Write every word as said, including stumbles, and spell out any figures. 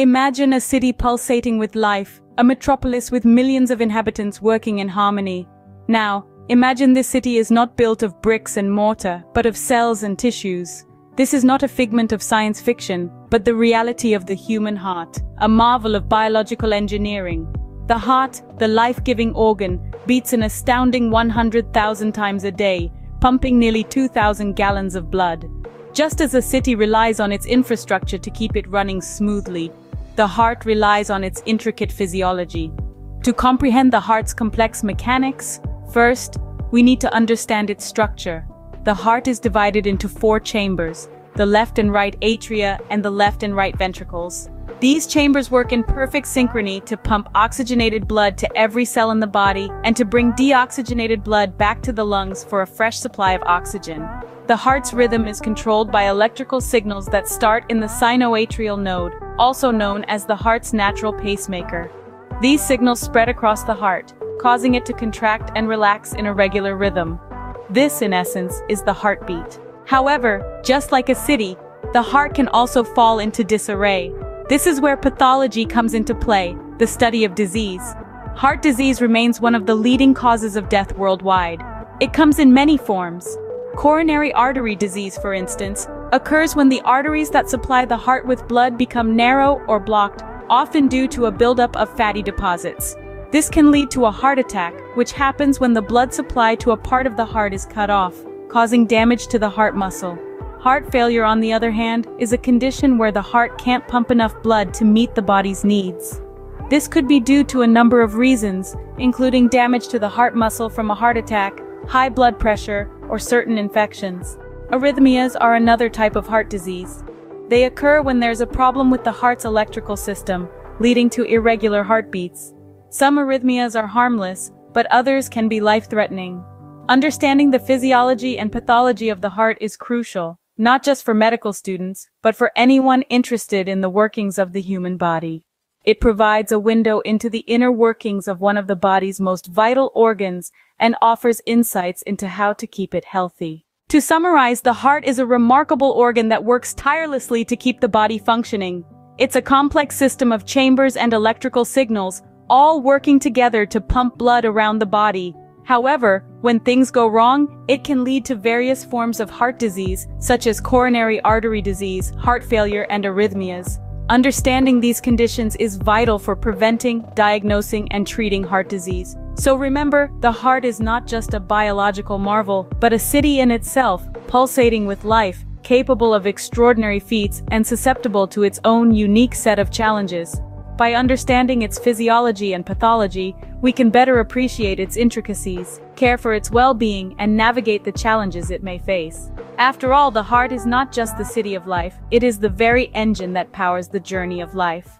Imagine a city pulsating with life, a metropolis with millions of inhabitants working in harmony. Now, imagine this city is not built of bricks and mortar, but of cells and tissues. This is not a figment of science fiction, but the reality of the human heart, a marvel of biological engineering. The heart, the life-giving organ, beats an astounding one hundred thousand times a day, pumping nearly two thousand gallons of blood. Just as a city relies on its infrastructure to keep it running smoothly, the heart relies on its intricate physiology. To comprehend the heart's complex mechanics, first, we need to understand its structure. The heart is divided into four chambers, the left and right atria and the left and right ventricles. These chambers work in perfect synchrony to pump oxygenated blood to every cell in the body and to bring deoxygenated blood back to the lungs for a fresh supply of oxygen. The heart's rhythm is controlled by electrical signals that start in the sinoatrial node, also known as the heart's natural pacemaker. These signals spread across the heart, causing it to contract and relax in a regular rhythm. This, in essence, is the heartbeat. However, just like a city, the heart can also fall into disarray. This is where pathology comes into play, the study of disease. Heart disease remains one of the leading causes of death worldwide. It comes in many forms. Coronary artery disease, for instance, occurs when the arteries that supply the heart with blood become narrow or blocked, often due to a buildup of fatty deposits. This can lead to a heart attack, which happens when the blood supply to a part of the heart is cut off, causing damage to the heart muscle. Heart failure, on the other hand, is a condition where the heart can't pump enough blood to meet the body's needs. This could be due to a number of reasons, including damage to the heart muscle from a heart attack, high blood pressure, or certain infections. Arrhythmias are another type of heart disease. They occur when there's a problem with the heart's electrical system, leading to irregular heartbeats. Some arrhythmias are harmless, but others can be life-threatening. Understanding the physiology and pathology of the heart is crucial, not just for medical students, but for anyone interested in the workings of the human body. It provides a window into the inner workings of one of the body's most vital organs and offers insights into how to keep it healthy. To summarize, the heart is a remarkable organ that works tirelessly to keep the body functioning. It's a complex system of chambers and electrical signals, all working together to pump blood around the body. However, when things go wrong, it can lead to various forms of heart disease, such as coronary artery disease, heart failure, and arrhythmias. Understanding these conditions is vital for preventing, diagnosing, and treating heart disease. So remember, the heart is not just a biological marvel, but a city in itself, pulsating with life, capable of extraordinary feats, and susceptible to its own unique set of challenges. By understanding its physiology and pathology, we can better appreciate its intricacies, care for its well-being, and navigate the challenges it may face. After all, the heart is not just the city of life, it is the very engine that powers the journey of life.